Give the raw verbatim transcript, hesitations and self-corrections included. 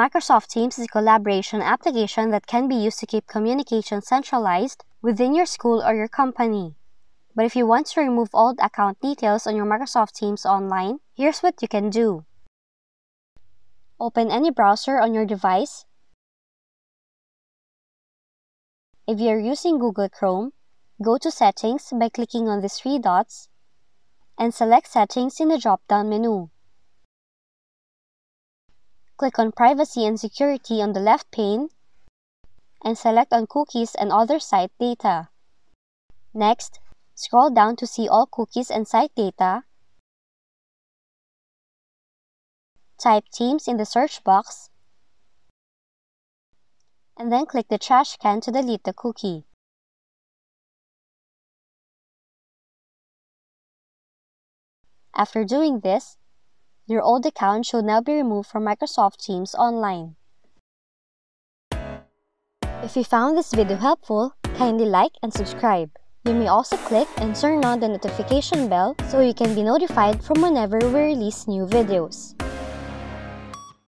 Microsoft Teams is a collaboration application that can be used to keep communication centralized within your school or your company. But if you want to remove old account details on your Microsoft Teams online, here's what you can do. Open any browser on your device. If you're using Google Chrome, go to Settings by clicking on the three dots and select Settings in the drop-down menu. Click on Privacy and Security on the left pane and select on Cookies and Other Site Data. Next, scroll down to see all cookies and site data. Type Teams in the search box and then click the trash can to delete the cookie. After doing this, your old account should now be removed from Microsoft Teams Online. If you found this video helpful, kindly like and subscribe. You may also click and turn on the notification bell so you can be notified from whenever we release new videos.